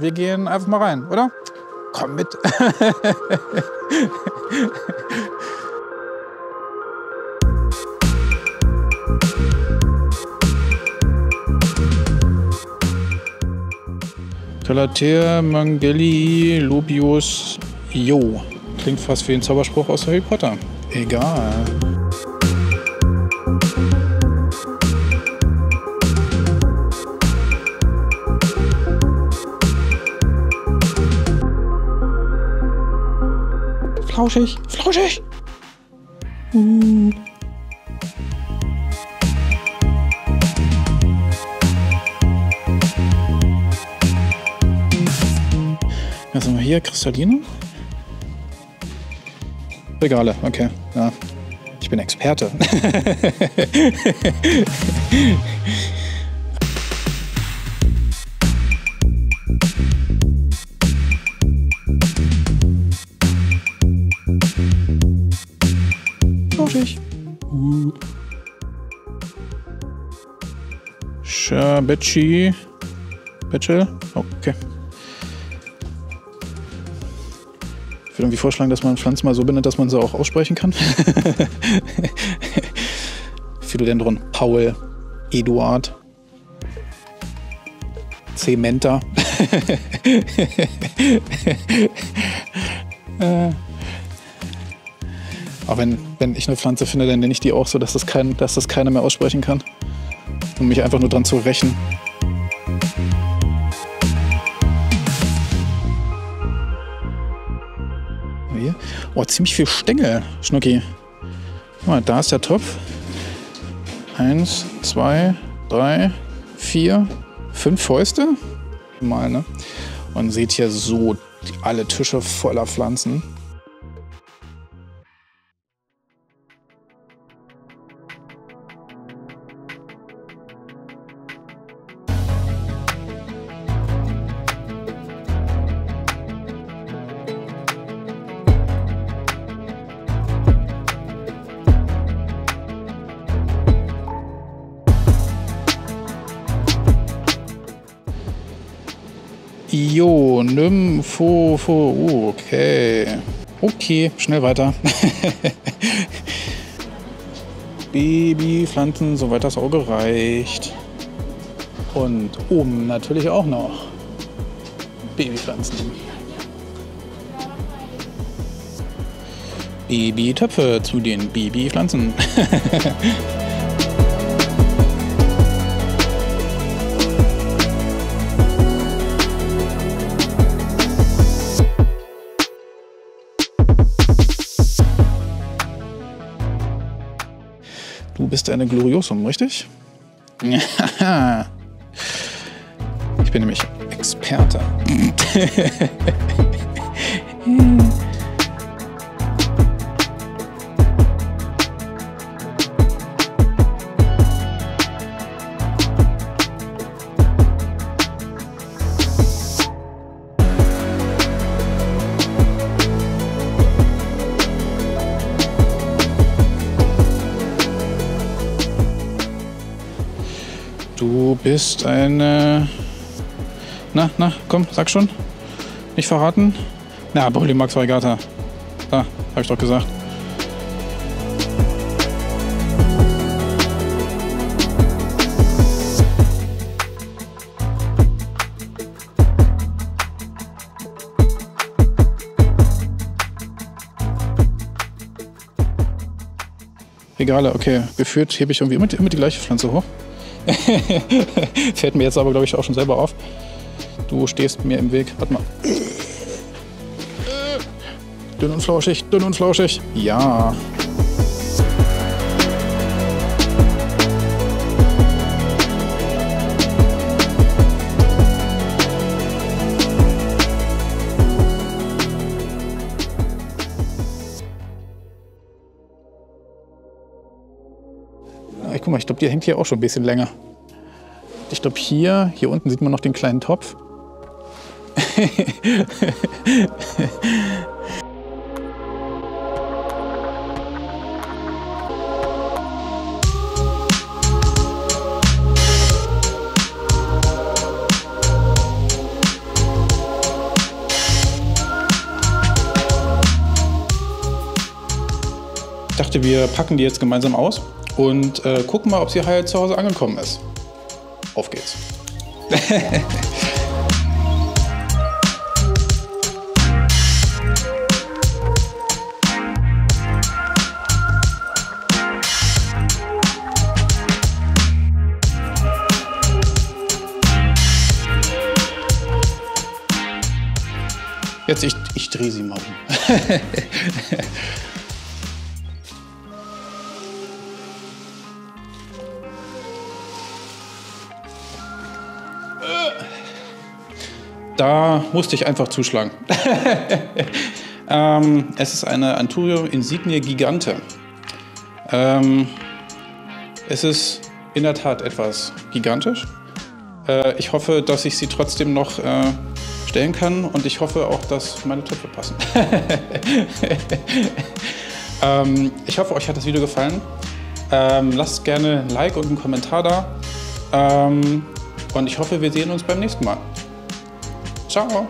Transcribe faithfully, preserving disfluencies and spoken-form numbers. wir gehen einfach mal rein, oder? Komm mit! Galatea, Mangeli, Lubius, Jo. Klingt fast wie ein Zauberspruch aus Harry Potter. Egal. Flauschig, flauschig! Hm. Was haben wir hier? Kristallino? Regale, okay. Ja. Ich bin Experte. Flauschig. Uh. Schabetschi. Betschel? Okay. Ich würde irgendwie vorschlagen, dass man Pflanzen mal so benennt, dass man sie auch aussprechen kann. Philodendron, Paul, Eduard, Zementa. äh. Aber wenn, wenn ich eine Pflanze finde, dann nenne ich die auch so, dass das, kein, dass das keiner mehr aussprechen kann. Um mich einfach nur dran zu rächen. Oh, ziemlich viel Stängel, Schnucki. Guck mal, da ist der Topf. Eins, zwei, drei, vier, fünf Fäuste. Mal, ne? Und seht hier so alle Tische voller Pflanzen. Jo, nimm, fo, fo, okay. Okay, schnell weiter. Babypflanzen, soweit das Auge reicht. Und oben natürlich auch noch Babypflanzen. Babytöpfe zu den Babypflanzen. Du bist eine Gloriosum, richtig? Ich bin nämlich Experte. Du bist eine... Na, na, komm, sag schon. Nicht verraten. Na, Polymax Varigata. Da, hab ich doch gesagt. Egal, okay. Geführt hebe ich irgendwie immer die, immer die gleiche Pflanze hoch. Fällt mir jetzt aber, glaube ich, auch schon selber auf. Du stehst mir im Weg. Warte mal. Dünn und flauschig, dünn und flauschig. Ja. Guck mal, ich glaube, die hängt hier auch schon ein bisschen länger. Ich glaube, hier, hier unten sieht man noch den kleinen Topf. Ich dachte, wir packen die jetzt gemeinsam aus und äh, gucken mal, ob sie heil zu Hause angekommen ist. Auf geht's! Jetzt, ich, ich drehe sie mal um. Da musste ich einfach zuschlagen. ähm, es ist eine Anthurium Insigne Gigante. Ähm, es ist in der Tat etwas gigantisch. Äh, ich hoffe, dass ich sie trotzdem noch... Äh, stellen kann, und ich hoffe auch, dass meine Töpfe passen. ähm, ich hoffe, euch hat das Video gefallen. Ähm, lasst gerne ein Like und einen Kommentar da. Ähm, und ich hoffe, wir sehen uns beim nächsten Mal. Ciao!